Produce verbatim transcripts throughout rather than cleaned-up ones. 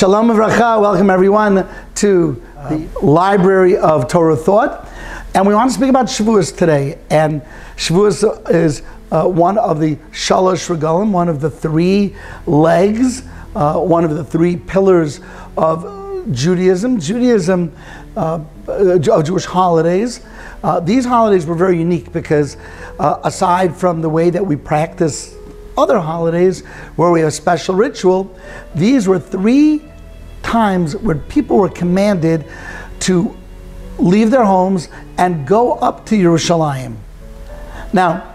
Shalom Avracha, welcome everyone to the Library of Torah Thought. And we want to speak about Shavuos today. And Shavuos is uh, one of the Shalosh Regalim, one of the three legs, uh, one of the three pillars of Judaism, Judaism uh, of Jewish holidays. Uh, these holidays were very unique because uh, aside from the way that we practice other holidays where we have special ritual, these were three times where people were commanded to leave their homes and go up to Yerushalayim. Now,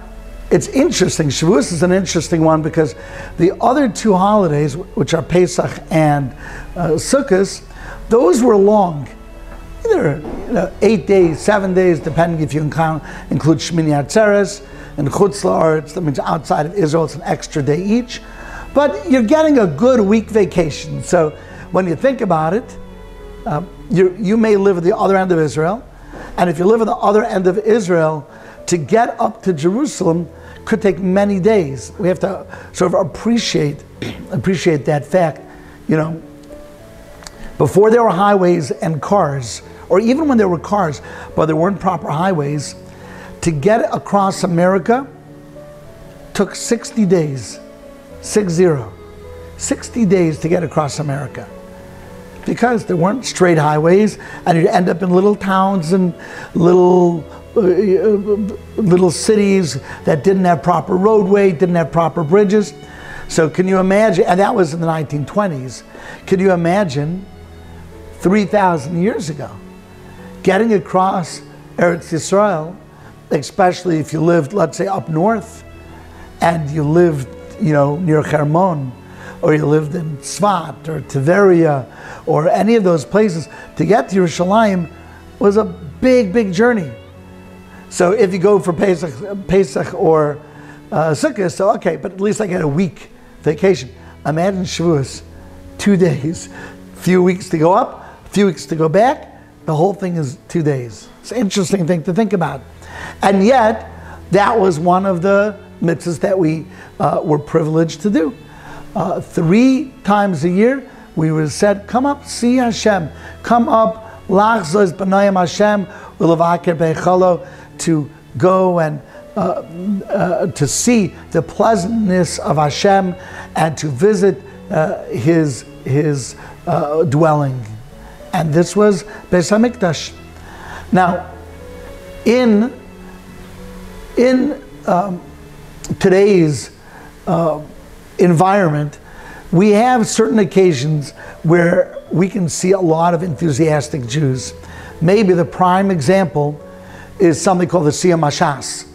it's interesting, Shavuos is an interesting one because the other two holidays, which are Pesach and uh, Sukkot, those were long. Either you know, eight days, seven days, depending if you include Shemini Atzeres and Chutzler, that means outside of Israel, it's an extra day each. But you're getting a good week vacation. So when you think about it, uh, you you may live at the other end of Israel. And if you live at the other end of Israel, to get up to Jerusalem could take many days. We have to sort of appreciate, appreciate that fact. You know, before there were highways and cars, or even when there were cars, but there weren't proper highways, to get across America took sixty days, six zero, sixty days to get across America, because there weren't straight highways, and you'd end up in little towns and little uh, little cities that didn't have proper roadway, didn't have proper bridges. So can you imagine? And that was in the nineteen twenties. Can you imagine three thousand years ago getting across Eretz Yisrael? Especially if you lived, let's say, up north, and you lived, you know, near Hermon, or you lived in Tzvat or Tveria, or any of those places, to get to Yerushalayim was a big, big journey. So if you go for Pesach, Pesach or uh, Sukkot, so okay, but at least I get a week vacation. Imagine Shavuos, two days, few weeks to go up, few weeks to go back. The whole thing is two days. It's an interesting thing to think about. And yet, that was one of the mitzvahs that we uh, were privileged to do. Uh, three times a year, we were said, come up, see Hashem. Come up, la'chzel b'nayim Hashem, ulavakir bechalov, to go and uh, uh, to see the pleasantness of Hashem and to visit uh, His, his uh, dwelling. And this was be'samikdash. Now, In in um, today's uh, environment, we have certain occasions where we can see a lot of enthusiastic Jews. Maybe the prime example is something called the Siyum HaShas.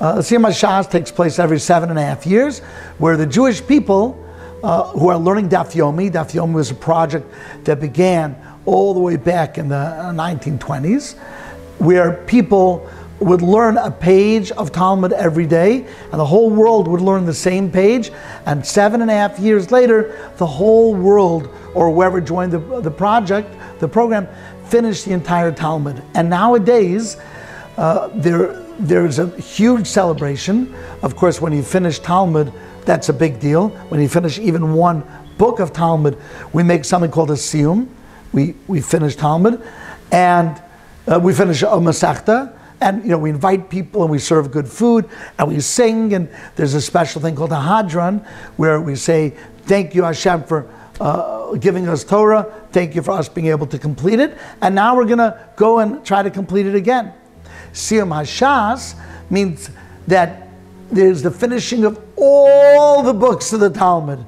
Uh, the Siyum HaShas takes place every seven and a half years, where the Jewish people uh, who are learning Dafyomi, Dafyomi was a project that began all the way back in the nineteen twenties, where people would learn a page of Talmud every day, and the whole world would learn the same page, and seven and a half years later, the whole world, or whoever joined the, the project, the program, finished the entire Talmud. And nowadays, uh, there, there's a huge celebration. Of course, when you finish Talmud, that's a big deal. When you finish even one book of Talmud, we make something called a Siyum. We, we finish Talmud, and Uh, we finish a masachtah, and you know, we invite people and we serve good food and we sing, and there's a special thing called a hadran where we say, thank you Hashem for uh, giving us Torah, thank you for us being able to complete it, and now we're going to go and try to complete it again. Siyum HaShas means that there's the finishing of all the books of the Talmud.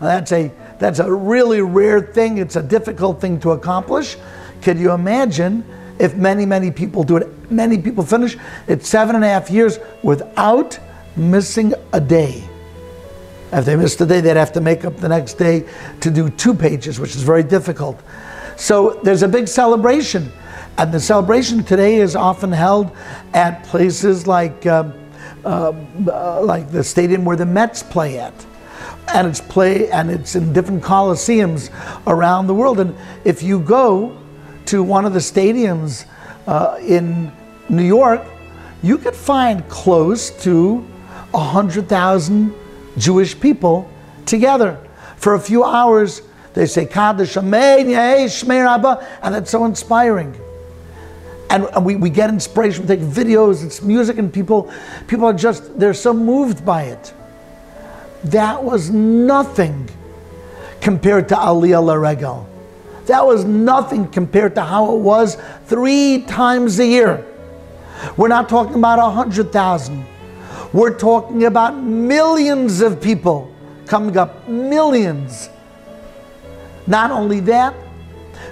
Now, that's a, that's a really rare thing, it's a difficult thing to accomplish. Can you imagine? If many, many people do it, many people finish it seven and a half years without missing a day. If they missed a day, they'd have to make up the next day to do two pages, which is very difficult. So there's a big celebration. And the celebration today is often held at places like, um, uh, uh, like the stadium where the Mets play at. And it's, play, and it's in different coliseums around the world. And if you go to one of the stadiums uh, in New York, you could find close to a hundred thousand Jewish people together for a few hours They say Kaddish, Amen, Yeh, Shmei Rabbah, and that's so inspiring. And, and we, we get inspiration, we take videos, it's music, and people, people are just, they're so moved by it. That was nothing compared to Aliyah Laregal. That was nothing compared to how it was three times a year. We're not talking about a hundred thousand. We're talking about millions of people coming up, millions. Not only that,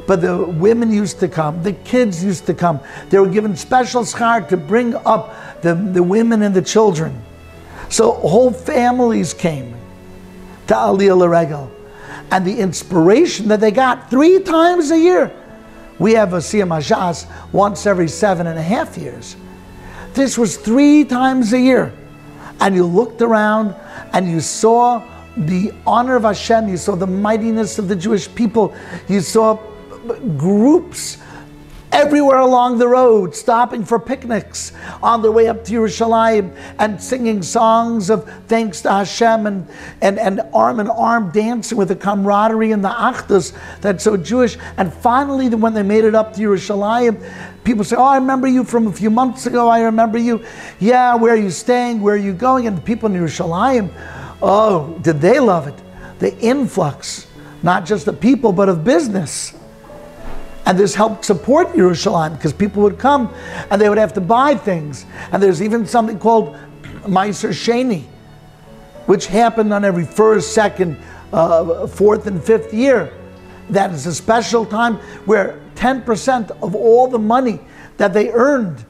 but the women used to come, the kids used to come. They were given special schar to bring up the, the women and the children. So whole families came to Aliyah Laregal. And the inspiration that they got three times a year. We have a Siyum HaShas once every seven and a half years. This was three times a year. And you looked around and you saw the honor of Hashem, you saw the mightiness of the Jewish people, you saw groups everywhere along the road stopping for picnics on their way up to Yerushalayim and singing songs of thanks to Hashem and, and, and arm in arm dancing with the camaraderie and the achdus that's so Jewish. And finally, when they made it up to Yerushalayim, people say, oh, I remember you from a few months ago, I remember you. Yeah, where are you staying? Where are you going? And the people in Yerushalayim, oh, did they love it? The influx, not just the people, but of business. And this helped support Yerushalayim because people would come and they would have to buy things. And there's even something called Meiser Sheni, which happened on every first, second, uh, fourth, and fifth year. That is a special time where ten percent of all the money that they earned,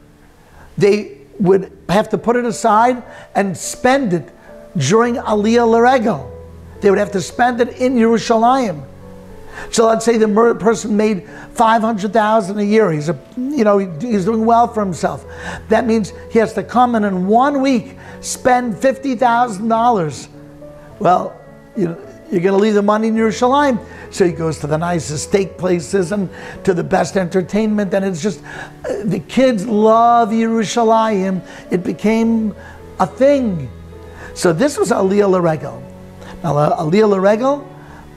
they would have to put it aside and spend it during Aliyah Laregal. They would have to spend it in Yerushalayim. So let's say the person made five hundred thousand dollars a year. He's a, you know, he's doing well for himself. That means he has to come and in one week spend fifty thousand dollars. Well, you know, you're going to leave the money in Yerushalayim. So he goes to the nicest steak places and to the best entertainment. And it's just, the kids love Yerushalayim. It became a thing. So this was Aliyah Laregal. Now, Aliyah Laregal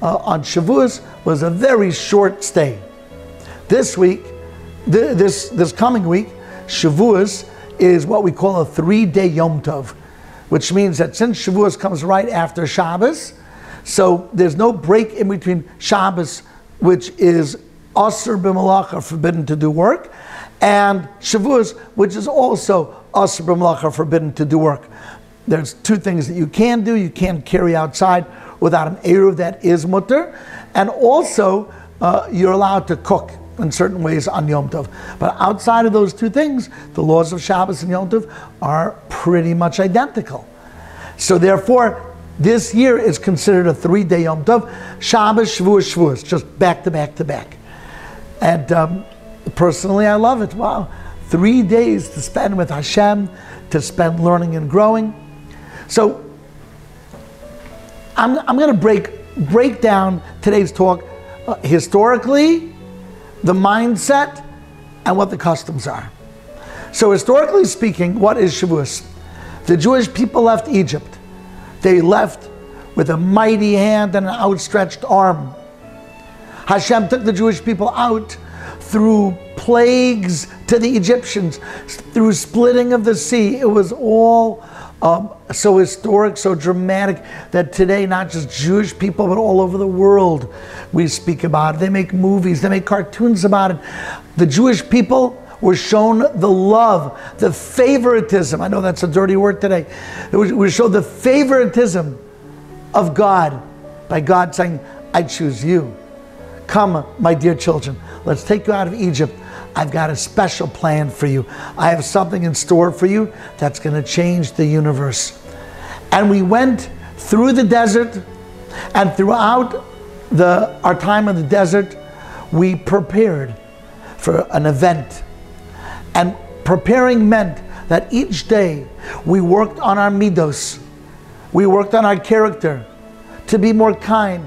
uh, on Shavuos was a very short stay. This week, th this, this coming week, Shavuos is what we call a three-day Yom Tov, which means that since Shavuos comes right after Shabbos, so there's no break in between Shabbos, which is Aser B'malacha, forbidden to do work, and Shavuos, which is also Aser B'malacha, forbidden to do work. There's two things that you can do. You can't carry outside without an eruv that is mutter. And also, uh, you're allowed to cook in certain ways on Yom Tov. But outside of those two things, the laws of Shabbos and Yom Tov are pretty much identical. So therefore, this year is considered a three-day Yom Tov. Shabbos, Shavuos, Shavuos, just back to back to back. And um, personally, I love it. Wow, three days to spend with Hashem, to spend learning and growing. So I'm, I'm going to break, break down today's talk uh, historically, the mindset, and what the customs are. So historically speaking, what is Shavuos? The Jewish people left Egypt. They left with a mighty hand and an outstretched arm. Hashem took the Jewish people out through plagues to the Egyptians, through splitting of the sea. It was all Um, so historic, so dramatic that today not just Jewish people but all over the world we speak about it. They make movies, they make cartoons about it. The Jewish people were shown the love, the favoritism. I know that's a dirty word today. We were shown the favoritism of God by God saying, I choose you. Come, my dear children, let's take you out of Egypt. I've got a special plan for you. I have something in store for you that's going to change the universe. And we went through the desert, and throughout the, our time in the desert, we prepared for an event. And preparing meant that each day we worked on our midos. We worked on our character to be more kind,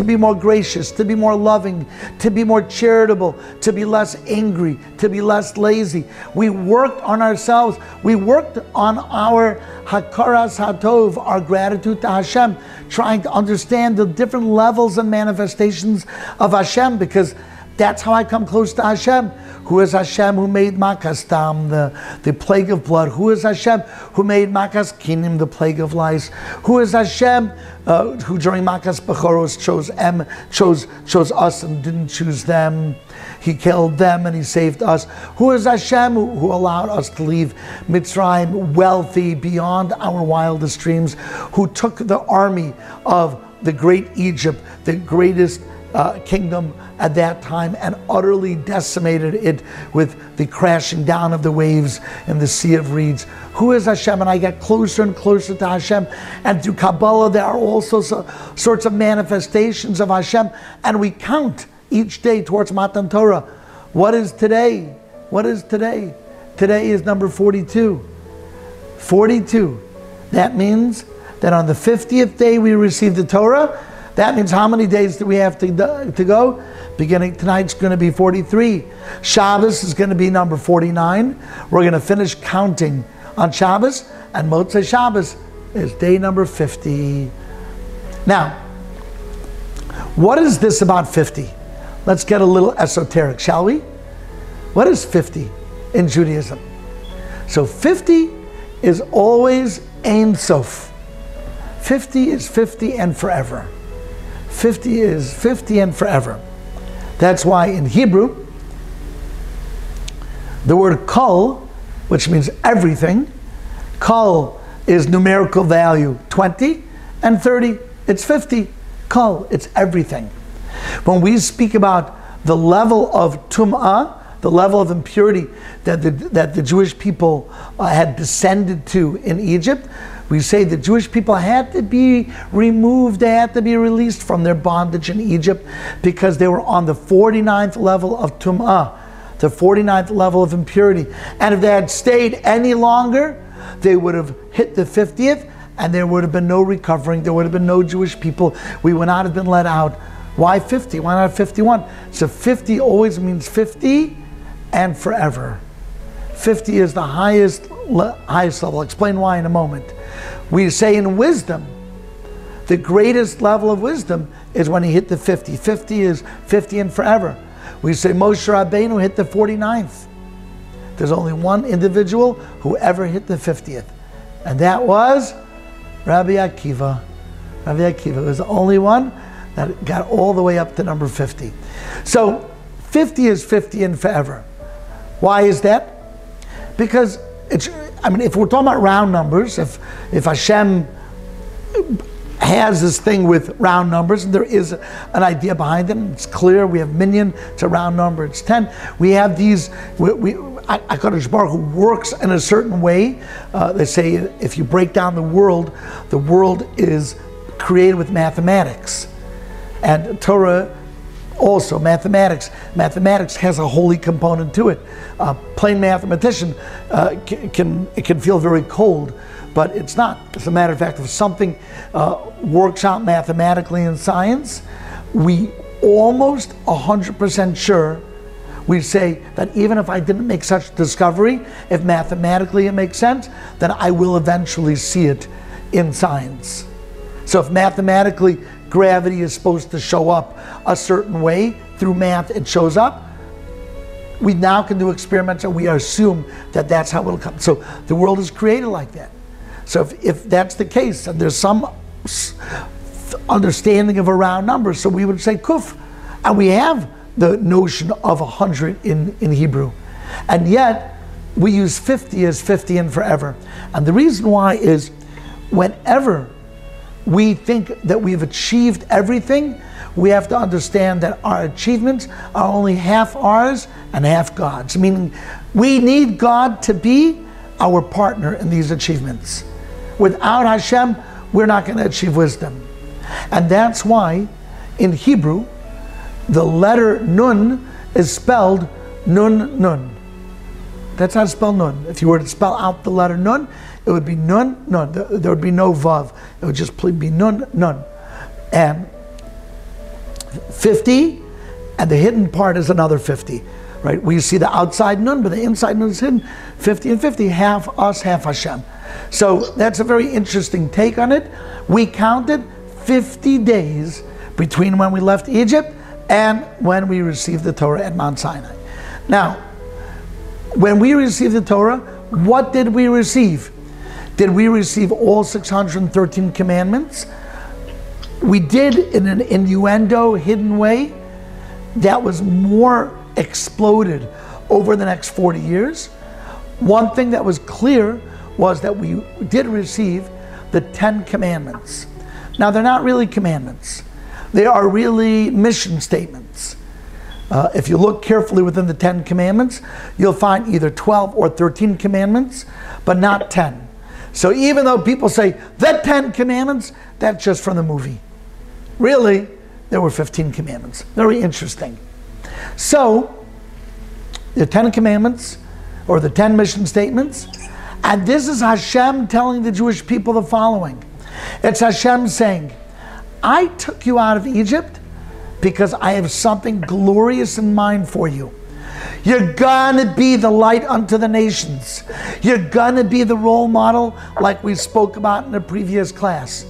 to be more gracious, to be more loving, to be more charitable, to be less angry, to be less lazy. We worked on ourselves. We worked on our hakaras hatov, our gratitude to Hashem, trying to understand the different levels and manifestations of Hashem, because that's how I come close to Hashem. Who is Hashem who made makas dam, the, the plague of blood? Who is Hashem who made makas kinim, the plague of lice? Who is Hashem uh, who during makas bechoros chose em, chose chose us and didn't choose them? He killed them and he saved us. Who is Hashem who, who allowed us to leave Mitzrayim wealthy beyond our wildest dreams? Who took the army of the great Egypt, the greatest Uh, kingdom at that time, and utterly decimated it with the crashing down of the waves in the sea of reeds? Who is Hashem? And I get closer and closer to Hashem, and through Kabbalah there are also so, sorts of manifestations of Hashem, and we count each day towards Matan Torah. What is today? What is today? Today is number forty-two. forty-two. That means that on the fiftieth day we received the Torah. That means how many days do we have to, to go? Beginning tonight's going to be forty-three. Shabbos is going to be number forty-nine. We're going to finish counting on Shabbos, and Motzei Shabbos is day number fifty. Now, what is this about fifty? Let's get a little esoteric, shall we? What is fifty in Judaism? So fifty is always Ein Sof. fifty is fifty and forever. fifty is fifty and forever. That's why in Hebrew, the word kol, which means everything, kol is numerical value twenty, and thirty, it's fifty. Kol, it's everything. When we speak about the level of tum'ah, the level of impurity that the, that the Jewish people uh, had descended to in Egypt, we say the Jewish people had to be removed, they had to be released from their bondage in Egypt, because they were on the forty-ninth level of tum'ah, the forty-ninth level of impurity. And if they had stayed any longer, they would have hit the fiftieth, and there would have been no recovering, there would have been no Jewish people, we would not have been let out. Why fifty? Why not fifty-one? So fifty always means fifty and forever. fifty is the highest, le highest level. I'll explain why in a moment. We say in wisdom, the greatest level of wisdom is when he hit the fifty. fifty is fifty and forever. We say Moshe Rabbeinu hit the forty-ninth. There's only one individual who ever hit the fiftieth. And that was Rabbi Akiva. Rabbi Akiva was the only one that got all the way up to number fifty. So fifty is fifty and forever. Why is that? Because, it's, I mean, if we're talking about round numbers, if, if Hashem has this thing with round numbers, and there is an idea behind them, it's clear, we have minyan, it's a round number, it's ten. We have these, we, we, HaKadosh Baruch Hu works in a certain way. Uh, they say if you break down the world, the world is created with mathematics. And Torah, also mathematics. Mathematics has a holy component to it. A uh, plain mathematician uh, can, it can feel very cold, but it's not. As a matter of fact, if something uh, works out mathematically in science, we almost one hundred percent sure, we say that even if I didn't make such a discovery, if mathematically it makes sense, then I will eventually see it in science. So if mathematically gravity is supposed to show up a certain way, through math it shows up, we now can do experiments and we assume that that's how it'll come. So the world is created like that. So if, if that's the case, and there's some understanding of a round number, so we would say kuf. And we have the notion of one hundred in, in Hebrew. And yet, we use fifty as fifty and forever. And the reason why is whenever we think that we've achieved everything, we have to understand that our achievements are only half ours and half God's. Meaning, we need God to be our partner in these achievements. Without Hashem, we're not going to achieve wisdom. And that's why, in Hebrew, the letter Nun is spelled Nun Nun. That's how it's spelled Nun. If you were to spell out the letter Nun, it would be Nun, Nun. There would be no Vav. It would just be Nun, Nun. And fifty, and the hidden part is another fifty. Right? We see the outside nun, but the inside nun is hidden. fifty and fifty, half us, half Hashem. So that's a very interesting take on it. We counted fifty days between when we left Egypt and when we received the Torah at Mount Sinai. Now, when we received the Torah, what did we receive? Did we receive all six hundred thirteen commandments? We did, in an innuendo, hidden way, that was more exploded over the next forty years. One thing that was clear was that we did receive the ten commandments. Now, they're not really commandments. They are really mission statements. Uh, if you look carefully within the ten commandments, you'll find either twelve or thirteen commandments, but not ten. So even though people say, the ten commandments, that's just from the movie. Really, there were fifteen commandments. Very interesting. So, the ten commandments, or the ten mission statements, and this is Hashem telling the Jewish people the following. It's Hashem saying, I took you out of Egypt because I have something glorious in mind for you. You're gonna be the light unto the nations. You're gonna be the role model like we spoke about in the previous class.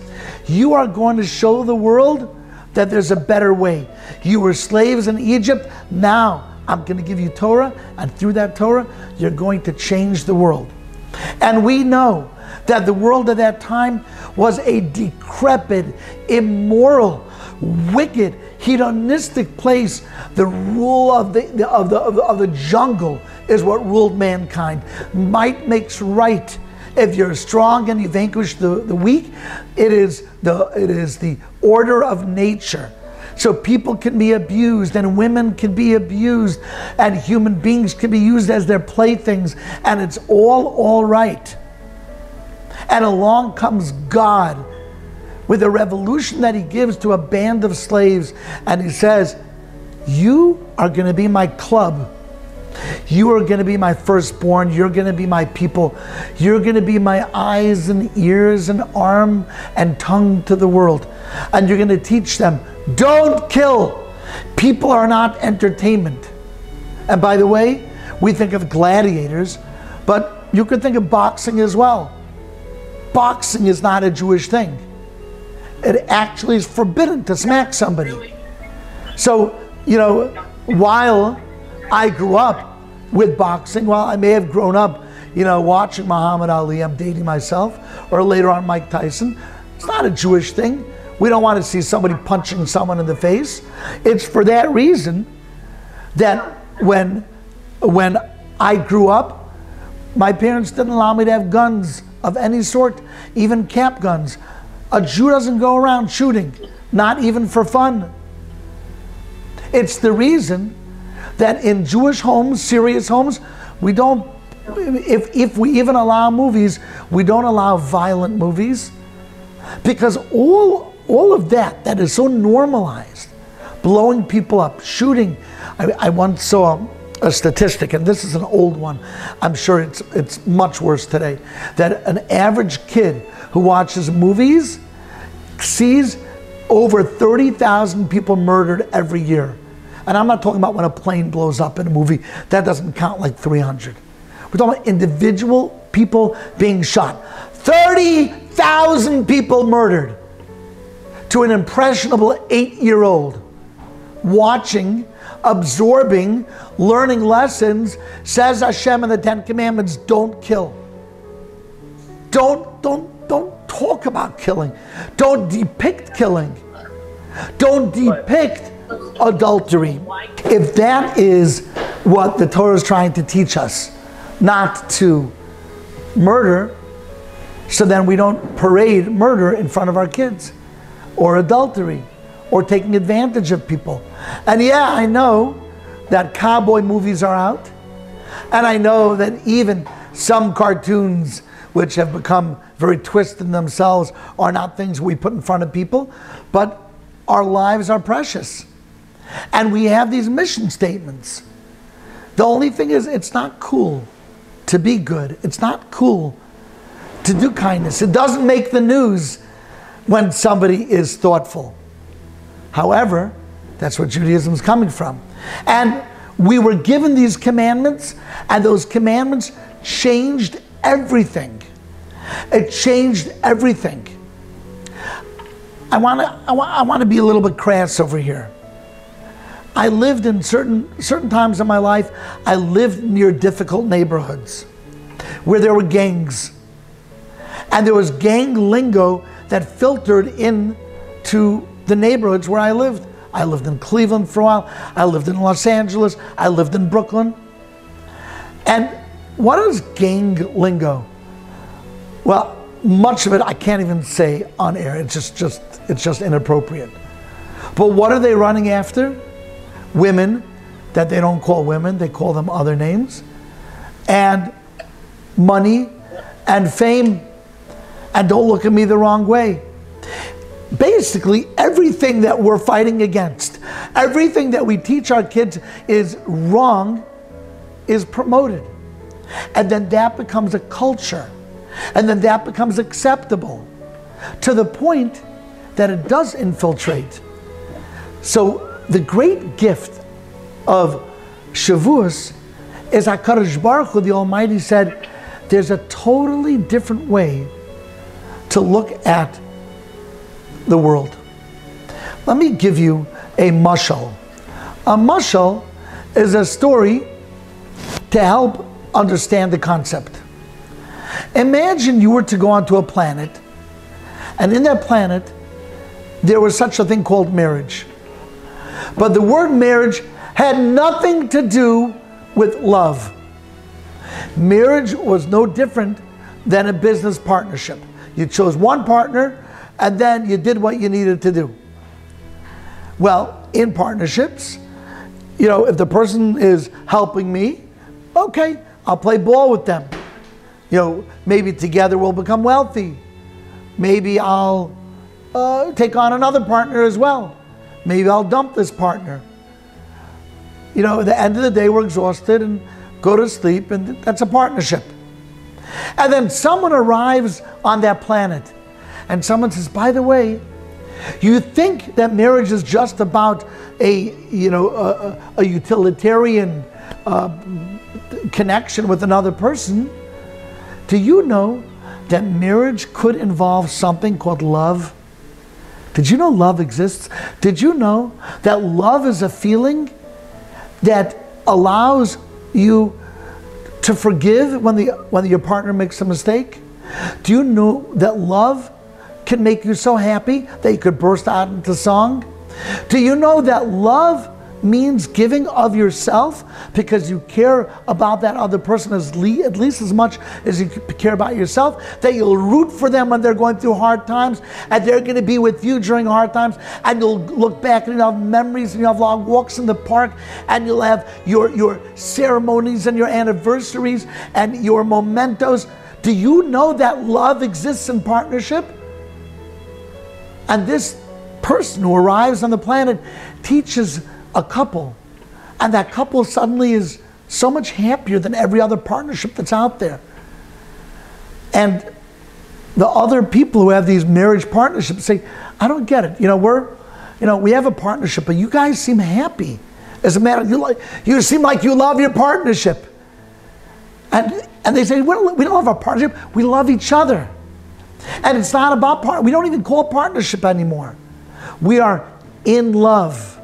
You are going to show the world that there's a better way. You were slaves in Egypt, now I'm gonna give you Torah, and through that Torah, you're going to change the world. And we know that the world at that time was a decrepit, immoral, wicked, hedonistic place. The rule of the, of the, of the, of the jungle is what ruled mankind. Might makes right. If you're strong and you vanquish the, the weak, it is the, it is the order of nature. So people can be abused, and women can be abused, and human beings can be used as their playthings, and it's all all right. And along comes God with a revolution that he gives to a band of slaves, and he says, you are going to be my club. You are going to be my firstborn. You're going to be my people. You're going to be my eyes and ears and arm and tongue to the world. And you're going to teach them, don't kill. People are not entertainment. And by the way, we think of gladiators, but you could think of boxing as well. Boxing is not a Jewish thing. It actually is forbidden to smack somebody. So, you know, while I grew up with boxing, while I may have grown up, you know, watching Muhammad Ali, I'm dating myself, or later on Mike Tyson, it's not a Jewish thing. We don't want to see somebody punching someone in the face. It's for that reason that when, when I grew up, my parents didn't allow me to have guns of any sort, even cap guns. A Jew doesn't go around shooting, not even for fun. It's the reason that in Jewish homes, serious homes, we don't, if, if we even allow movies, we don't allow violent movies, because all, all of that, that is so normalized, blowing people up, shooting. I, I once saw a statistic, and this is an old one, I'm sure it's, it's much worse today, that an average kid who watches movies sees over thirty thousand people murdered every year. And I'm not talking about when a plane blows up in a movie, that doesn't count like three hundred. We're talking about individual people being shot. thirty thousand people murdered to an impressionable eight-year-old watching, absorbing, learning lessons. Says Hashem in the ten commandments, don't kill. Don't, don't, don't talk about killing. Don't depict killing. Don't depict adultery. If that is what the Torah is trying to teach us, not to murder, so then we don't parade murder in front of our kids, or adultery, or taking advantage of people. And yeah, I know that cowboy movies are out, and I know that even some cartoons which have become very twisted in themselves are not things we put in front of people, but our lives are precious. And we have these mission statements. The only thing is, it's not cool to be good. It's not cool to do kindness. It doesn't make the news when somebody is thoughtful. However, That's where Judaism is coming from. And we were given these commandments, and those commandments changed everything. It changed everything. I want to I want, I want to be a little bit crass over here. I lived in certain certain times in my life, I lived near difficult neighborhoods where there were gangs. And there was gang lingo that filtered into the neighborhoods where I lived. I lived in Cleveland for a while. I lived in Los Angeles. I lived in Brooklyn. And what is gang lingo? Well, much of it I can't even say on air. It's just, just, it's just inappropriate. But what are they running after? Women that they don't call women. They call them other names. And money and fame. And don't look at me the wrong way. Basically, everything that we're fighting against, everything that we teach our kids is wrong, is promoted. And then that becomes a culture. And then that becomes acceptable to the point that it does infiltrate. So the great gift of Shavuos is HaKadosh Baruch Hu, the Almighty, said, there's a totally different way to look at the world. Let me give you a mashal. A mashal is a story to help understand the concept. Imagine you were to go onto a planet, and in that planet, there was such a thing called marriage. But the word marriage had nothing to do with love. Marriage was no different than a business partnership. You chose one partner, and then you did what you needed to do. Well, in partnerships, you know, if the person is helping me, okay, I'll play ball with them. You know, maybe together we'll become wealthy. Maybe I'll uh, take on another partner as well. Maybe I'll dump this partner. You know, at the end of the day, we're exhausted and go to sleep, and that's a partnership. And then someone arrives on that planet, and someone says, by the way, you think that marriage is just about a, you know, a, a utilitarian uh, connection with another person. Do you know that marriage could involve something called love? Did you know love exists? Did you know that love is a feeling that allows you to forgive when, the, when your partner makes a mistake? Do you know that love can make you so happy that you could burst out into song? Do you know that love means giving of yourself because you care about that other person as le at least as much as you care about yourself, that you'll root for them when they're going through hard times, and they're going to be with you during hard times, and you'll look back and you'll have memories, and you'll have long walks in the park, and you'll have your, your ceremonies and your anniversaries and your mementos. Do you know that love exists in partnership? And this person who arrives on the planet teaches a couple, and that couple suddenly is so much happier than every other partnership that's out there. And the other people who have these marriage partnerships say, I don't get it. You know, we're, you know, we have a partnership, but you guys seem happy. As a matter of, you, like, you seem like you love your partnership. And, and they say, we don't, we don't have a partnership, we love each other. And it's not about part. We don't even call it partnership anymore. We are in love.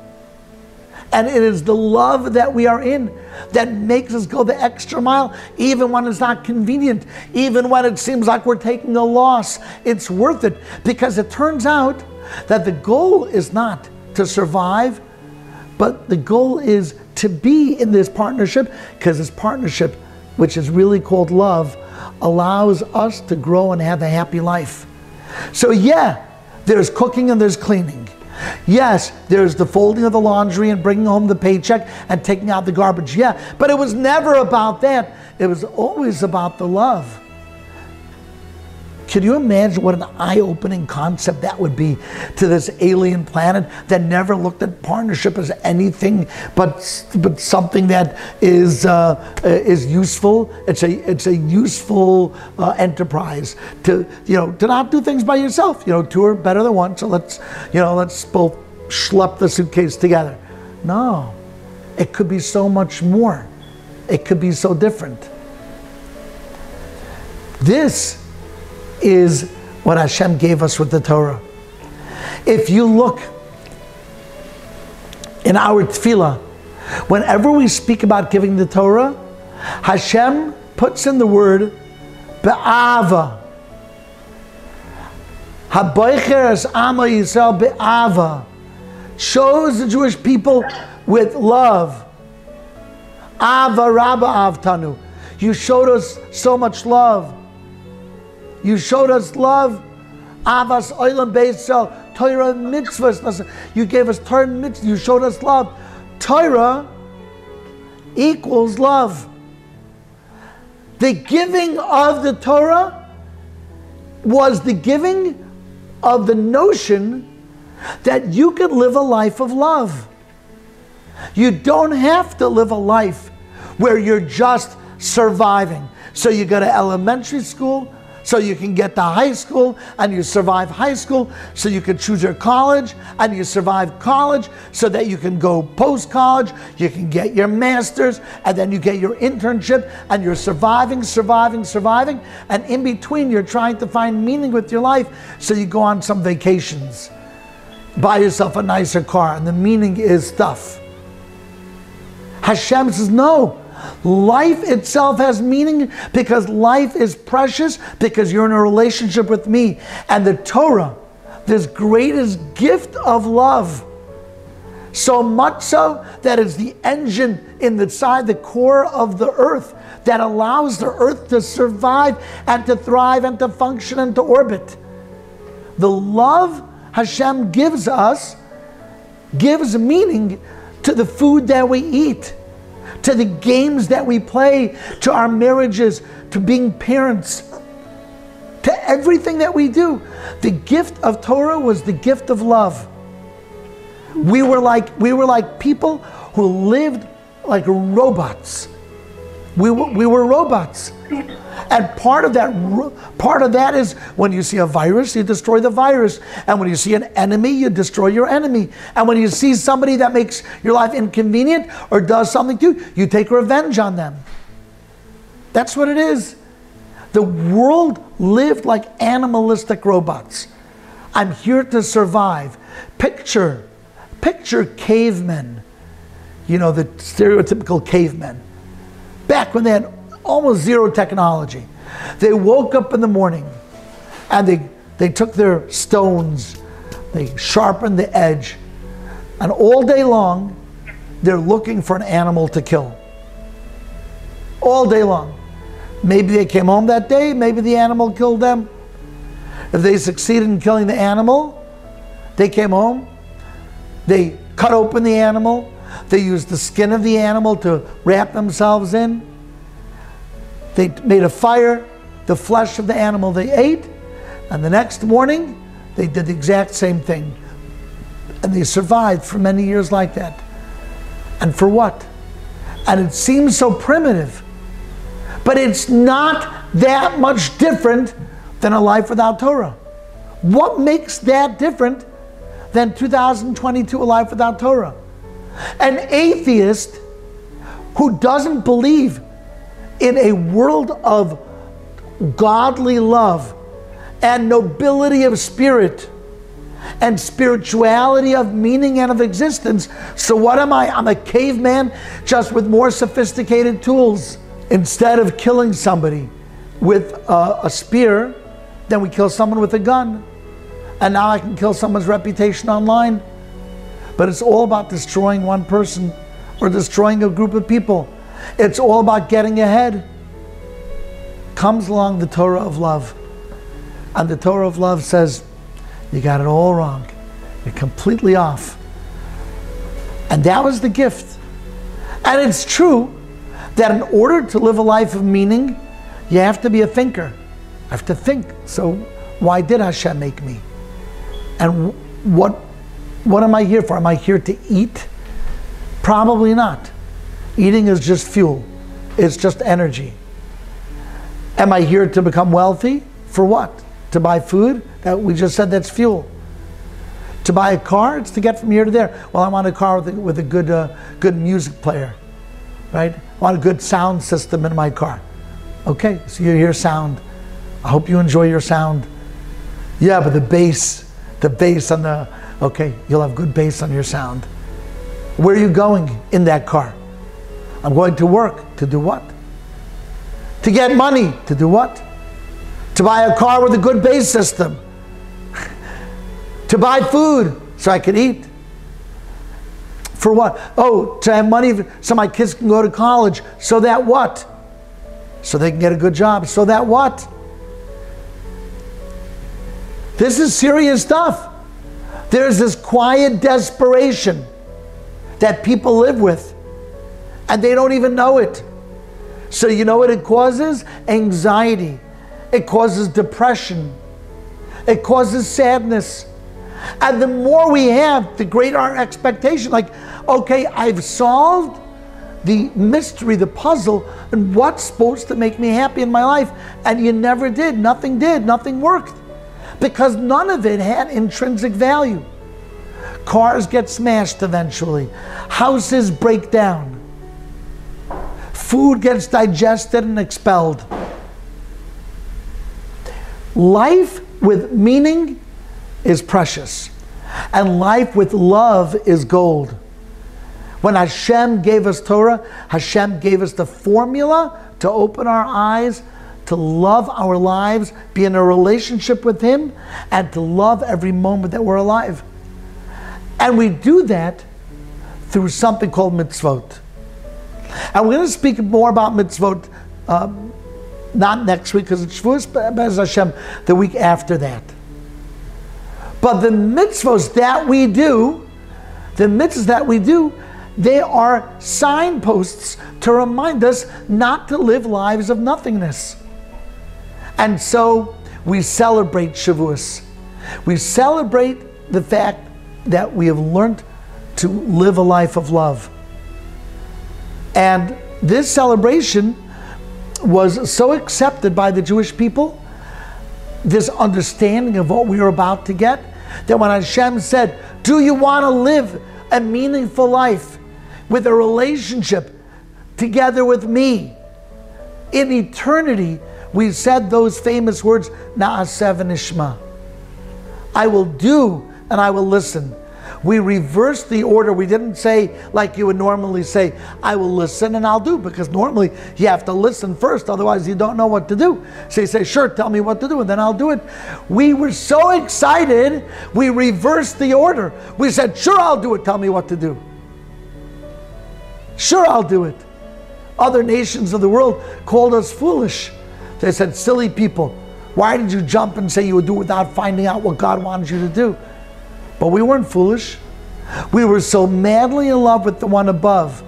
And it is the love that we are in that makes us go the extra mile, even when it's not convenient, even when it seems like we're taking a loss. It's worth it, because it turns out that the goal is not to survive, but the goal is to be in this partnership, because this partnership, which is really called love, allows us to grow and have a happy life. So yeah, there's cooking and there's cleaning. Yes, there's the folding of the laundry and bringing home the paycheck and taking out the garbage. Yeah, but it was never about that. It was always about the love. Can you imagine what an eye-opening concept that would be to this alien planet that never looked at partnership as anything but, but something that is, uh, is useful? It's a, it's a useful uh, enterprise to, you know, to not do things by yourself. You know, two are better than one, so let's, you know, let's both schlep the suitcase together. No, it could be so much more. It could be so different. This is what Hashem gave us with the Torah. If you look in our tefillah, whenever we speak about giving the Torah, Hashem puts in the word be'ava. Haboicher es Am Yisrael be'ava. Shows the Jewish people with love. Ava Rabba avtanu. You showed us so much love. You showed us love. Avas oilam be'Yisrael. Torah mitzvahs. You gave us Torah mitzvahs. You showed us love. Torah equals love. The giving of the Torah was the giving of the notion that you could live a life of love. You don't have to live a life where you're just surviving. So you go to elementary school, so you can get to high school, and you survive high school, so you can choose your college, and you survive college, so that you can go post-college, you can get your master's, and then you get your internship, and you're surviving, surviving, surviving, and in between you're trying to find meaning with your life, so you go on some vacations. Buy yourself a nicer car, and the meaning is stuff. Hashem says, no, life itself has meaning because life is precious, because you're in a relationship with me. And the Torah, this greatest gift of love, so much so that it's the engine in the side, the core of the earth that allows the earth to survive and to thrive and to function and to orbit. The love Hashem gives us gives meaning to the food that we eat, to the games that we play, to our marriages, to being parents, to everything that we do. The gift of Torah was the gift of love. We were like, we were like people who lived like robots. We were, we were robots. And part of that, part of that is when you see a virus, you destroy the virus. And when you see an enemy, you destroy your enemy. And when you see somebody that makes your life inconvenient or does something to you, you take revenge on them. That's what it is. The world lived like animalistic robots. I'm here to survive. Picture, picture cavemen. You know, the stereotypical cavemen. Back when they had almost zero technology. They woke up in the morning and they, they took their stones, they sharpened the edge, and all day long they're looking for an animal to kill. All day long. Maybe they came home that day, maybe the animal killed them. If they succeeded in killing the animal, they came home, they cut open the animal, they used the skin of the animal to wrap themselves in. They made a fire, the flesh of the animal they ate, and the next morning they did the exact same thing. And they survived for many years like that. And for what? And it seems so primitive, but it's not that much different than a life without Torah. What makes that different than two thousand twenty-two, a life without Torah? An atheist who doesn't believe in a world of godly love and nobility of spirit and spirituality of meaning and of existence. So what am I? I'm a caveman just with more sophisticated tools. Instead of killing somebody with a, a spear, then we kill someone with a gun. And now I can kill someone's reputation online. But it's all about destroying one person or destroying a group of people. It's all about getting ahead. Comes along the Torah of love. And the Torah of love says, you got it all wrong. You're completely off. And that was the gift. And it's true that in order to live a life of meaning, you have to be a thinker. I have to think. So why did Hashem make me? And what, what am I here for? Am I here to eat? Probably not. Eating is just fuel. It's just energy. Am I here to become wealthy? For what? To buy food? That we just said that's fuel. to buy a car, it's to get from here to there. Well, I want a car with a, with a good, uh, good music player, right? I want a good sound system in my car. Okay, so you hear sound. I hope you enjoy your sound. Yeah, but the bass, the bass on the, okay, you'll have good bass on your sound. Where are you going in that car? I'm going to work. To do what? To get money. To do what? To buy a car with a good bass system. To buy food so I can eat. For what? Oh, to have money so my kids can go to college. So that what? So they can get a good job. So that what? This is serious stuff. There's this quiet desperation that people live with, and they don't even know it. So you know what it causes? Anxiety. It causes depression. It causes sadness. And the more we have, the greater our expectation. Like, okay, I've solved the mystery, the puzzle, and what's supposed to make me happy in my life. And you never did. Nothing did. Nothing worked. Because none of it had intrinsic value. Cars get smashed eventually. Houses break down. Food gets digested and expelled. Life with meaning is precious, and life with love is gold. When Hashem gave us Torah, Hashem gave us the formula to open our eyes, to love our lives, be in a relationship with Him, and to love every moment that we're alive. And we do that through something called mitzvot. And we're going to speak more about mitzvot, um, not next week because it's Shavuos, but as Hashem, the week after that. But the mitzvot that we do, the mitzvot that we do, they are signposts to remind us not to live lives of nothingness. And so we celebrate Shavuos. We celebrate the fact that we have learned to live a life of love. And this celebration was so accepted by the Jewish people, this understanding of what we were about to get, that when Hashem said, do you want to live a meaningful life with a relationship together with me? In eternity, we said those famous words, Na'aseh v'nishma. I will do and I will listen. We reversed the order. We didn't say, like you would normally say, I will listen and I'll do, because normally you have to listen first, otherwise you don't know what to do. So you say, sure, tell me what to do, and then I'll do it. We were so excited, we reversed the order. We said, sure, I'll do it, tell me what to do. Sure, I'll do it. Other nations of the world called us foolish. They said, silly people, why did you jump and say you would do without finding out what God wanted you to do? But we weren't foolish. We were so madly in love with the one above.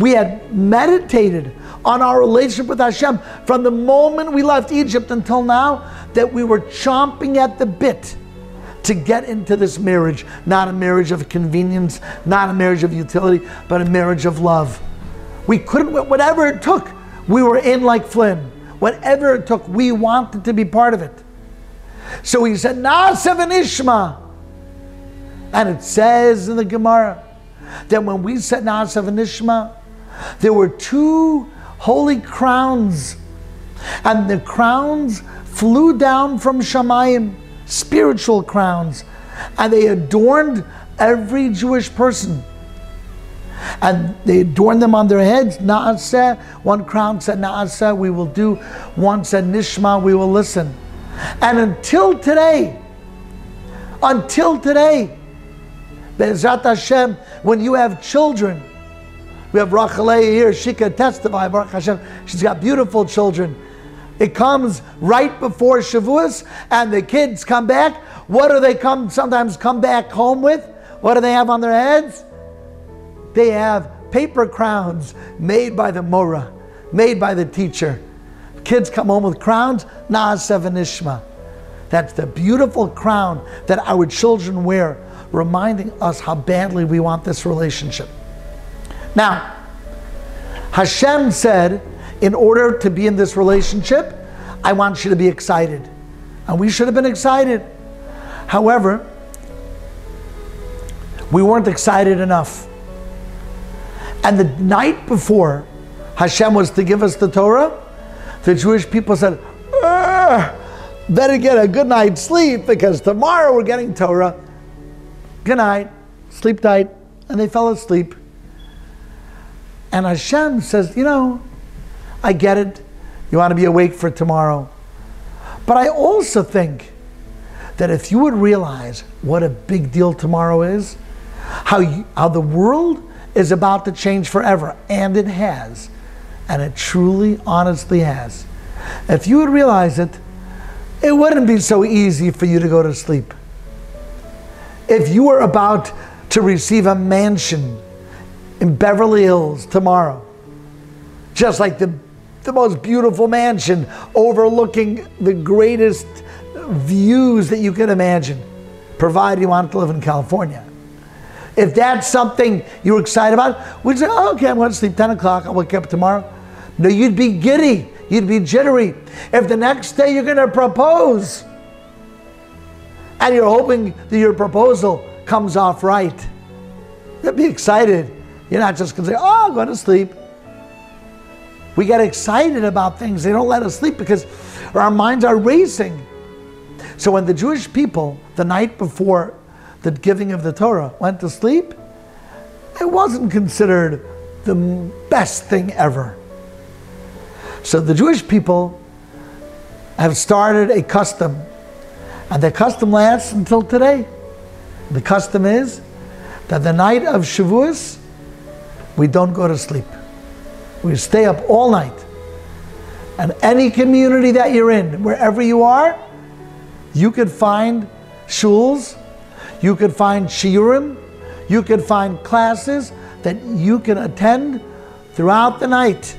We had meditated on our relationship with Hashem from the moment we left Egypt until now, that we were chomping at the bit to get into this marriage. Not a marriage of convenience, not a marriage of utility, but a marriage of love. We couldn't, whatever it took, we were in like Flynn. Whatever it took, we wanted to be part of it. So he said, Na'aseh v'nishma. And it says in the Gemara that when we said Na'aseh v'nishma, there were two holy crowns, and the crowns flew down from Shamayim, spiritual crowns, and they adorned every Jewish person. And they adorned them on their heads. Na'aseh, one crown said Na'aseh, we will do. One said Nishma, we will listen. And until today, until today, Be'ezrat Hashem, when you have children, we have Rachel here, she can testify, Baruch Hashem, she's got beautiful children. It comes right before Shavuos, and the kids come back. What do they come, sometimes come back home with? What do they have on their heads? They have paper crowns made by the Mora, made by the teacher. Kids come home with crowns, Na'aseh v'nishma. That's the beautiful crown that our children wear, reminding us how badly we want this relationship. Now, Hashem said, in order to be in this relationship, I want you to be excited. And we should have been excited. However, We weren't excited enough. And the night before Hashem was to give us the Torah, the Jewish people said, better get a good night's sleep because tomorrow we're getting Torah. Good night, sleep tight. And they fell asleep. And Hashem says, you know, I get it. You want to be awake for tomorrow. But I also think that if you would realize what a big deal tomorrow is, how, you, how the world is about to change forever, and it has, and it truly, honestly has. If you would realize it, it wouldn't be so easy for you to go to sleep. If you were about to receive a mansion in Beverly Hills tomorrow, just like the the most beautiful mansion overlooking the greatest views that you can imagine, provided you want to live in California. If that's something you're excited about, we'd say, oh, okay, I'm going to sleep ten o'clock, I'll wake up tomorrow. No, you'd be giddy, you'd be jittery. If the next day you're going to propose and you're hoping that your proposal comes off right, you'd be excited. You're not just going to say, oh, I'm going to sleep. We get excited about things. They don't let us sleep because our minds are racing. So when the Jewish people, the night before the giving of the Torah, went to sleep, it wasn't considered the best thing ever. So the Jewish people have started a custom, and the custom lasts until today. The custom is that the night of Shavuos, we don't go to sleep. We stay up all night. And any community that you're in, wherever you are, you could find shuls, you could find shiurim, you could find classes that you can attend throughout the night.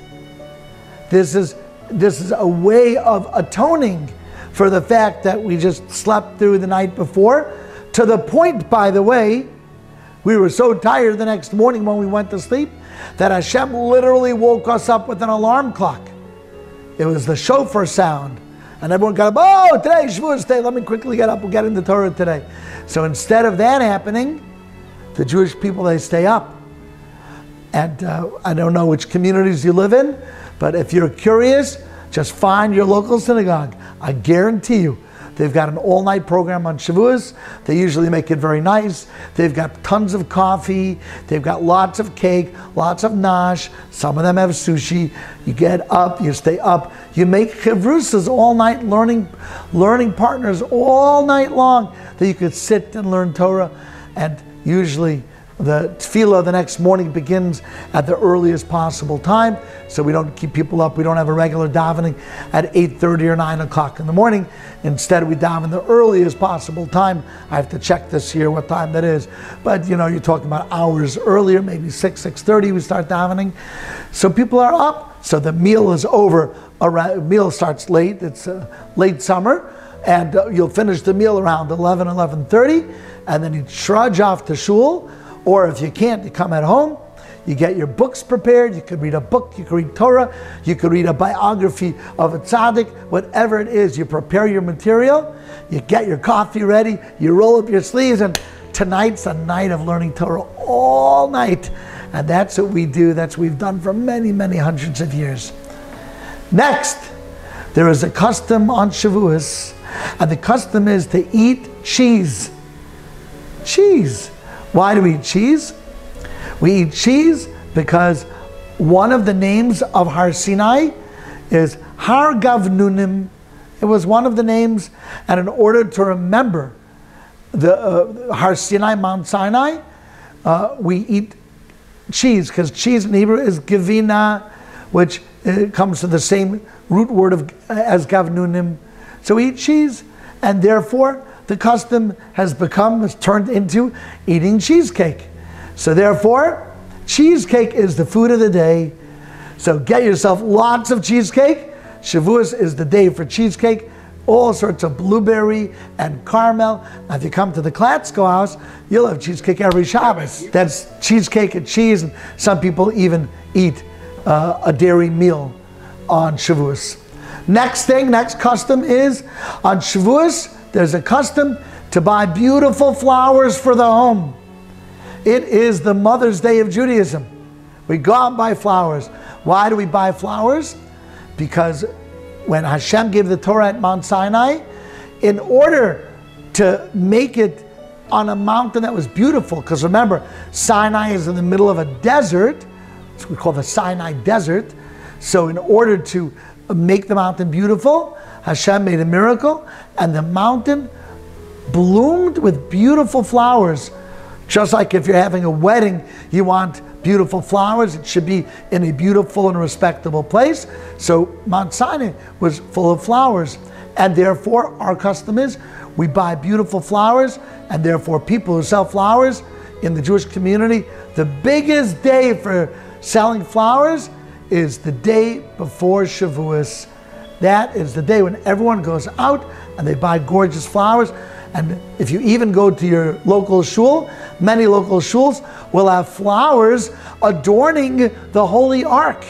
This is, this is a way of atoning for the fact that we just slept through the night before, to the point, by the way, we were so tired the next morning when we went to sleep that Hashem literally woke us up with an alarm clock. It was the shofar sound. And everyone got up, oh, today, Shavuos Day, let me quickly get up, we'll get into Torah today. So instead of that happening, the Jewish people, they stay up. And uh, I don't know which communities you live in, but if you're curious, just find your local synagogue. I guarantee you, they've got an all-night program on Shavuos. They usually make it very nice. They've got tons of coffee. They've got lots of cake, lots of nash. Some of them have sushi. You get up, you stay up. You make chevrusas all night, learning, learning partners all night long that you could sit and learn Torah. And usually the tefillah the next morning begins at the earliest possible time, so we don't keep people up. We don't have a regular davening at eight thirty or nine o'clock in the morning. Instead, we daven the earliest possible time. I have to check this year what time that is. But, you know, you're talking about hours earlier, maybe six, six thirty we start davening. So people are up. So the meal is over. A meal starts late. It's uh, late summer. And uh, you'll finish the meal around eleven, eleven thirty. And then you trudge off to shul. Or if you can't, you come at home. You get your books prepared. You could read a book. You could read Torah. You could read a biography of a tzaddik. Whatever it is, you prepare your material. You get your coffee ready. You roll up your sleeves. And tonight's a night of learning Torah all night. And that's what we do. That's what we've done for many, many hundreds of years. Next, there is a custom on Shavuos. And the custom is to eat cheese. Cheese. Why do we eat cheese? We eat cheese because one of the names of Har Sinai is Har Gavnunim. It was one of the names, and in order to remember the uh, Har Sinai, Mount Sinai, uh, we eat cheese, because cheese in Hebrew is gavina, which uh, comes from the same root word of, uh, as Gavnunim. So we eat cheese, and therefore the custom has become, has turned into eating cheesecake. So therefore, cheesecake is the food of the day. So get yourself lots of cheesecake. Shavuos is the day for cheesecake. All sorts of blueberry and caramel. Now, if you come to the Klatsko house, you'll have cheesecake every Shabbos. That's cheesecake and cheese. And some people even eat uh, a dairy meal on Shavuos. Next thing, next custom is on Shavuos, there's a custom to buy beautiful flowers for the home. It is the Mother's Day of Judaism. We go out and buy flowers. Why do we buy flowers? Because when Hashem gave the Torah at Mount Sinai, in order to make it on a mountain that was beautiful, because remember, Sinai is in the middle of a desert, so we call the Sinai Desert. So in order to make the mountain beautiful, Hashem made a miracle, and the mountain bloomed with beautiful flowers. Just like if you're having a wedding, you want beautiful flowers. It should be in a beautiful and respectable place. So Mount Sinai was full of flowers. And therefore, our custom is we buy beautiful flowers, and therefore people who sell flowers in the Jewish community, the biggest day for selling flowers is the day before Shavuos. That is the day when everyone goes out and they buy gorgeous flowers. And if you even go to your local shul, many local shuls will have flowers adorning the Holy Ark.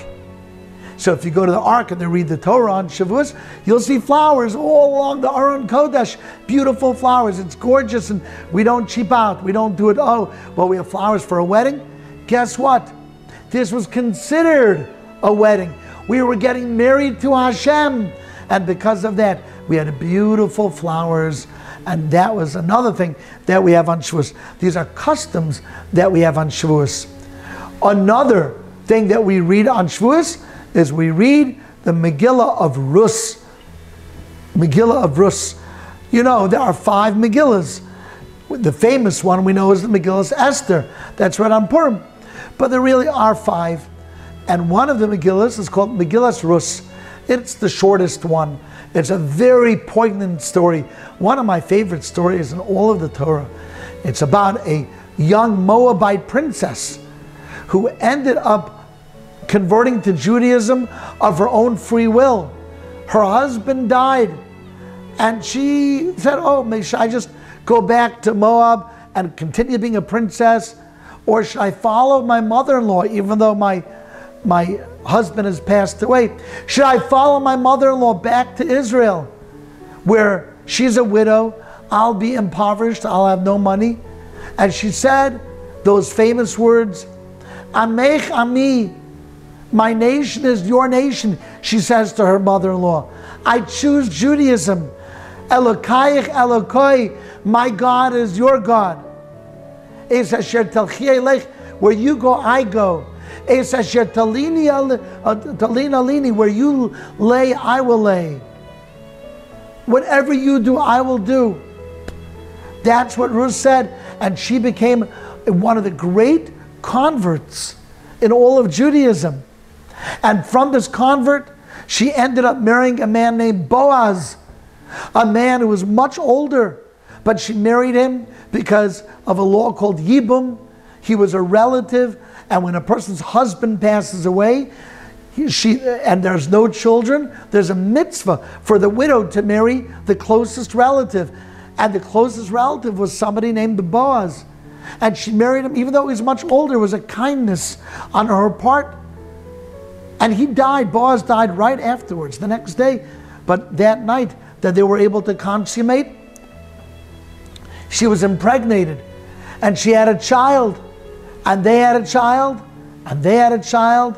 So if you go to the Ark and they read the Torah on Shavuos, you'll see flowers all along the Aron Kodesh, beautiful flowers. It's gorgeous, and we don't cheap out. We don't do it, oh, well, we have flowers for a wedding. Guess what? This was considered a wedding. We were getting married to Hashem. And because of that, we had beautiful flowers. And that was another thing that we have on Shavuos. These are customs that we have on Shavuos. Another thing that we read on Shavuos is we read the Megillah of Rus. Megillah of Rus. You know, there are five Megillas. The famous one we know is the Megillas Esther. That's right on Purim. But there really are five. And one of the Megillas is called Megillas Rus. It's the shortest one. It's a very poignant story. One of my favorite stories in all of the Torah. It's about a young Moabite princess who ended up converting to Judaism of her own free will. Her husband died. And she said, oh, may I just go back to Moab and continue being a princess? Or should I follow my mother-in-law, even though my My husband has passed away? Should I follow my mother-in-law back to Israel, where she's a widow, I'll be impoverished, I'll have no money? And she said those famous words, Amech Ami, my nation is your nation, she says to her mother-in-law. I choose Judaism. Elokayich Elokoi, my God is your God. Es asher telchi elech, where you go, I go. Where you lay, I will lay. Whatever you do, I will do. That's what Ruth said. And she became one of the great converts in all of Judaism. And from this convert, she ended up marrying a man named Boaz, a man who was much older. But she married him because of a law called Yibum. He was a relative. And when a person's husband passes away, he, she, and there's no children, there's a mitzvah for the widow to marry the closest relative. And the closest relative was somebody named Boaz. And she married him, even though he was much older. It was a kindness on her part. And he died, Boaz died right afterwards, the next day. But that night that they were able to consummate, she was impregnated. And she had a child. And they had a child, and they had a child,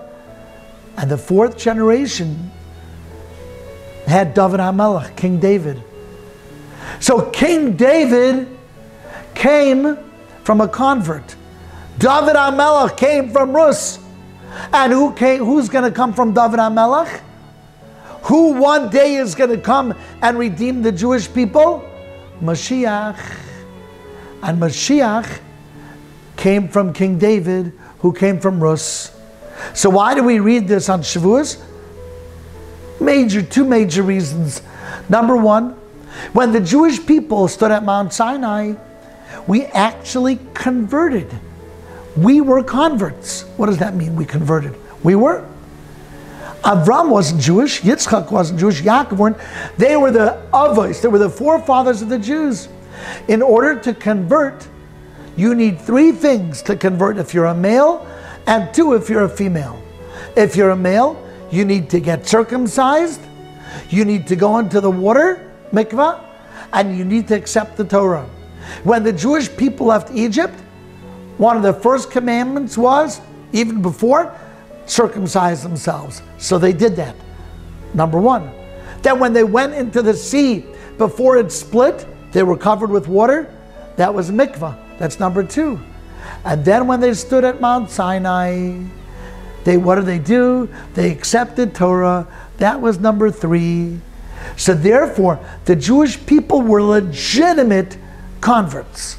and the fourth generation had David HaMelech, King David. So King David came from a convert. David HaMelech came from Rus. And who came, who's going to come from David HaMelech? Who one day is going to come and redeem the Jewish people? Mashiach. And Mashiach came from King David, who came from Rus. So why do we read this on Shavuos? Major, two major reasons. Number one, when the Jewish people stood at Mount Sinai, we actually converted. We were converts. What does that mean, we converted? We were. Avram wasn't Jewish, Yitzchak wasn't Jewish, Yaakov weren't. They were the avos, they were the forefathers of the Jews. In order to convert, you need three things to convert if you're a male, and two if you're a female. If you're a male, you need to get circumcised, you need to go into the water, mikvah, and you need to accept the Torah. When the Jewish people left Egypt, one of the first commandments was, even before, circumcise themselves. So they did that, number one. Then when they went into the sea, before it split, they were covered with water. That was mikvah. That's number two. And then when they stood at Mount Sinai, they, what did they do? They accepted Torah. That was number three. So therefore, the Jewish people were legitimate converts.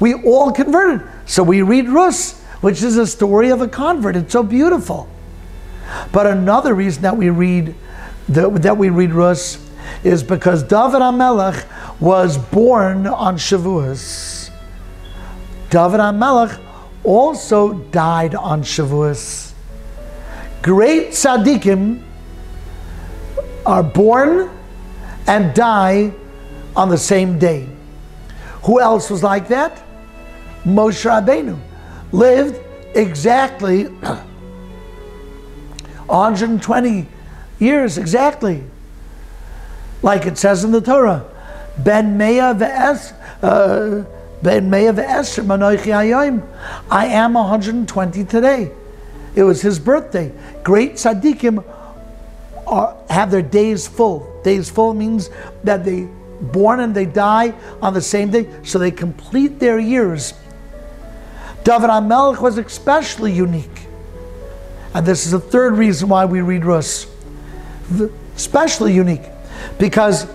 We all converted. So we read Rus, which is a story of a convert. It's so beautiful. But another reason that we read that we read Rus is because David HaMelech was born on Shavuos. David HaMelech also died on Shavuos. Great tzaddikim are born and die on the same day. Who else was like that? Moshe Rabbeinu lived exactly one hundred twenty years exactly, like it says in the Torah, Ben Meya ve'es, uh, Ben Meya ve'esher manoichi hayom. I am one hundred twenty today. It was his birthday. Great tzaddikim are, have their days full. Days full means that they born and they die on the same day, so they complete their years. David HaMelech was especially unique, and this is the third reason why we read Rus. Especially unique because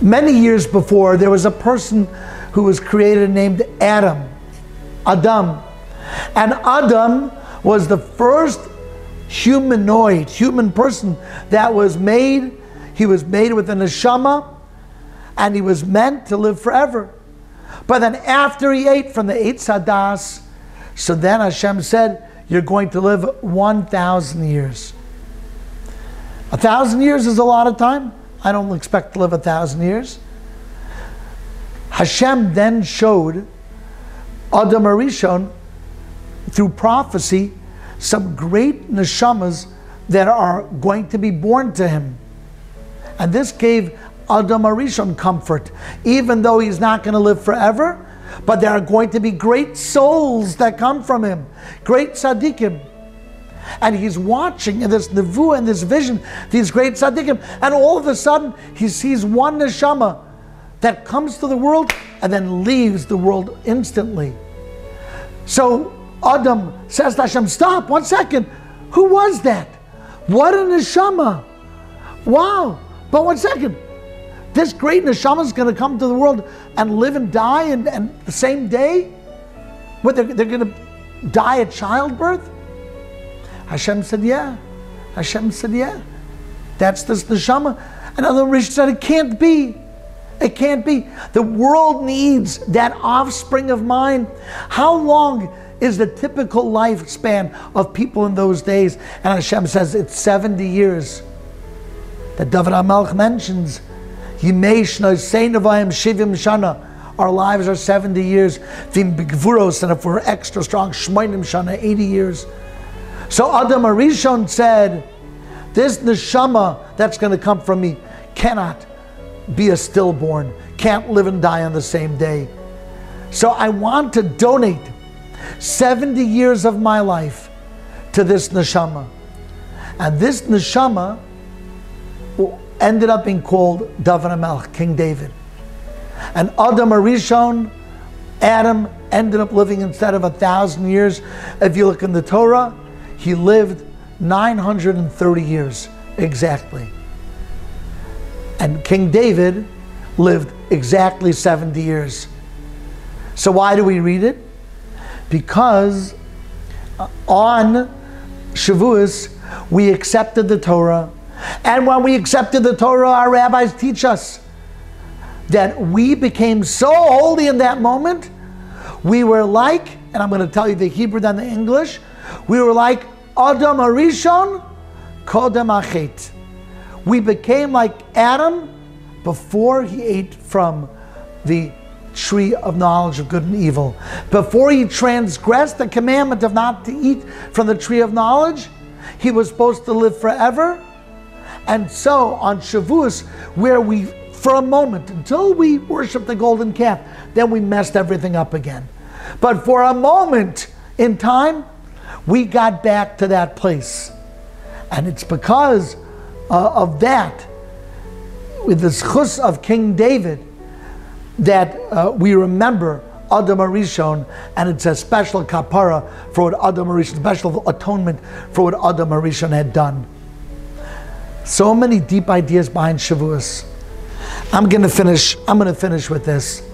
many years before there was a person who was created named Adam, Adam, and Adam was the first humanoid, human person that was made. He was made with a neshama, and he was meant to live forever. But then after he ate from the Eitz Hadas, so then Hashem said, you're going to live one thousand years. A thousand years is a lot of time. I don't expect to live a thousand years. Hashem then showed Adam HaRishon, through prophecy, some great neshamas that are going to be born to him. And this gave Adam HaRishon comfort, even though he's not going to live forever, but there are going to be great souls that come from him, great tzaddikim. And he's watching in this nevuah and this vision, these great tzaddikim, and all of a sudden he sees one neshama that comes to the world and then leaves the world instantly. So Adam says to Hashem, stop, one second, who was that? What a neshama, wow. But one second, this great neshama is going to come to the world and live and die and, and the same day? What, they're, they're going to die at childbirth? Hashem said, yeah. Hashem said, yeah. That's this neshama. And Adam HaRishon said, it can't be. It can't be. The world needs that offspring of mine. How long is the typical lifespan of people in those days? And Hashem says, it's seventy years. That David HaMelech mentions, Yimei Shnosei Nevayim Shivim Shana, our lives are seventy years, Vim Bigvuros, and if we're extra strong, Shmoinim Shana, eighty years. So Adam HaRishon said, this neshama that's going to come from me cannot be a stillborn, can't live and die on the same day. So I want to donate seventy years of my life to this neshama. And this neshama ended up being called David HaMelech, King David. And Adam HaRishon, Adam, ended up living instead of a thousand years. If you look in the Torah, he lived nine hundred thirty years exactly. And King David lived exactly seventy years. So why do we read it? Because on Shavuos, we accepted the Torah. And when we accepted the Torah, our rabbis teach us that we became so holy in that moment, we were like, and I'm going to tell you the Hebrew than the English, we were like Adam HaRishon Kodem Achet. We became like Adam before he ate from the tree of knowledge of good and evil. Before he transgressed the commandment of not to eat from the tree of knowledge, he was supposed to live forever. And so on Shavuos, where we for a moment, until we worship the golden calf, then we messed everything up again. But for a moment in time, we got back to that place. And it's because uh, of that, with the zchus of King David, that uh, we remember Adam HaRishon, and it's a special kapara for what Adam HaRishon, special atonement for what Adam HaRishon had done. So many deep ideas behind Shavuos. I'm going to finish, I'm going to finish with this.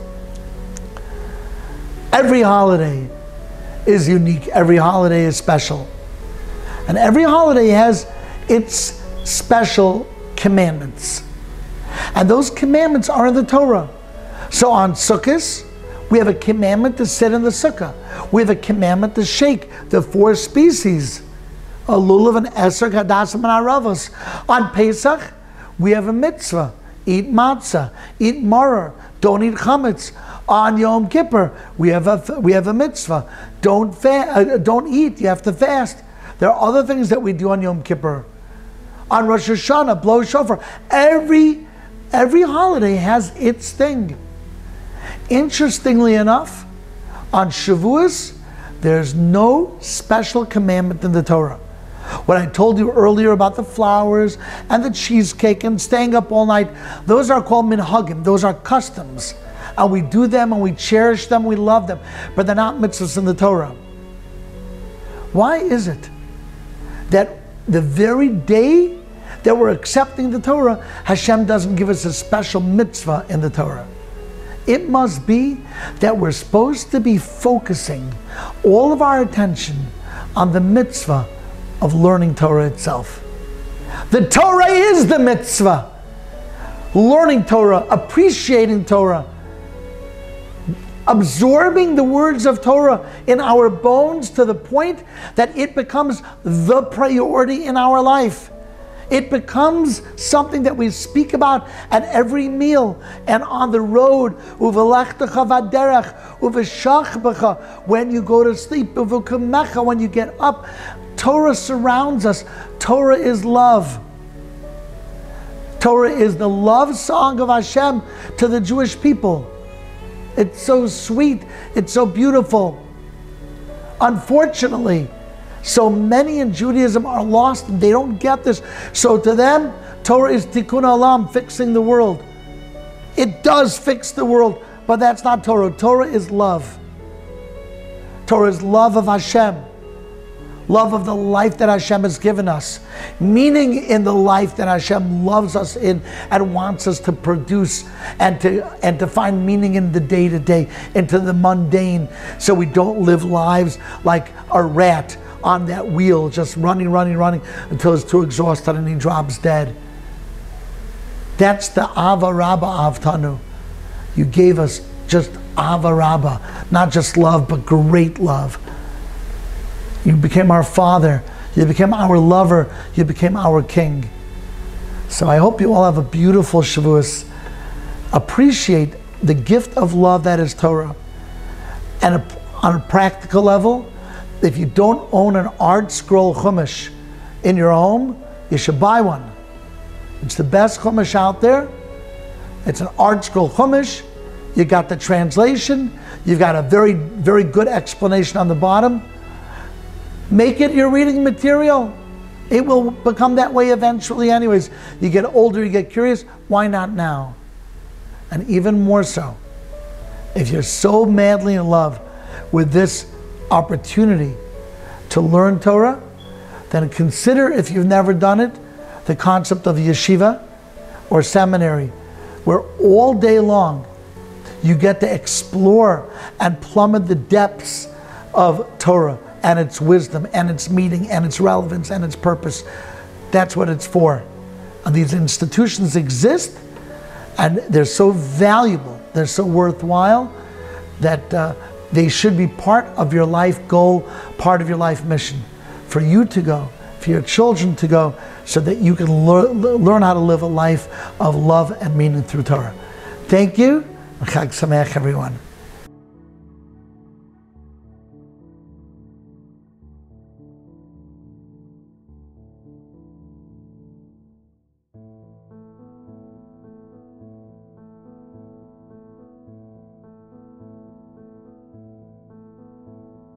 Every holiday is unique. Every holiday is special. And every holiday has its special commandments. And those commandments are in the Torah. So on Sukkot, we have a commandment to sit in the sukkah. We have a commandment to shake the four species, a lulav and eser, hadasim and aravos. On Pesach, we have a mitzvah. Eat matzah, eat maror, don't eat chametz. On Yom Kippur, we have a, we have a mitzvah. Don't, fa uh, don't eat, you have to fast. There are other things that we do on Yom Kippur. On Rosh Hashanah, blow shofar. Every, every holiday has its thing. Interestingly enough, on Shavuos, there's no special commandment in the Torah. What I told you earlier about the flowers and the cheesecake and staying up all night, those are called minhagim, those are customs. And we do them and we cherish them, we love them, but they're not mitzvahs in the Torah. Why is it that the very day that we're accepting the Torah, Hashem doesn't give us a special mitzvah in the Torah? It must be that we're supposed to be focusing all of our attention on the mitzvah of learning Torah itself. The Torah is the mitzvah. Learning Torah, appreciating Torah, absorbing the words of Torah in our bones to the point that it becomes the priority in our life. It becomes something that we speak about at every meal and on the road. When you go to sleep, when you get up, Torah surrounds us. Torah is love. Torah is the love song of Hashem to the Jewish people. It's so sweet. It's so beautiful. Unfortunately, so many in Judaism are lost and they don't get this. So to them, Torah is tikkun olam, fixing the world. It does fix the world, but that's not Torah. Torah is love. Torah is love of Hashem. Love of the life that Hashem has given us. Meaning in the life that Hashem loves us in and wants us to produce and to, and to find meaning in the day-to-day, into the mundane, so we don't live lives like a rat on that wheel, just running, running, running until he's too exhausted and he drops dead. That's the Ava Rabba avtanu. You gave us just Ava Rabba, not just love, but great love. You became our Father. You became our lover. You became our King. So I hope you all have a beautiful Shavuos. Appreciate the gift of love that is Torah. And on a practical level, if you don't own an art scroll chumash in your home, you should buy one. It's the best chumash out there. It's an art scroll chumash. You got the translation. You've got a very, very good explanation on the bottom. Make it your reading material. It will become that way eventually anyways. You get older, you get curious. Why not now? And even more so, if you're so madly in love with this opportunity to learn Torah, then consider, if you've never done it, the concept of yeshiva or seminary, where all day long you get to explore and plummet the depths of Torah and its wisdom and its meaning and its relevance and its purpose. That's what it's for. And these institutions exist, and they're so valuable, they're so worthwhile, that uh, they should be part of your life goal, part of your life mission. For you to go, for your children to go, so that you can lear learn how to live a life of love and meaning through Torah. Thank you, and Chag Sameach, everyone.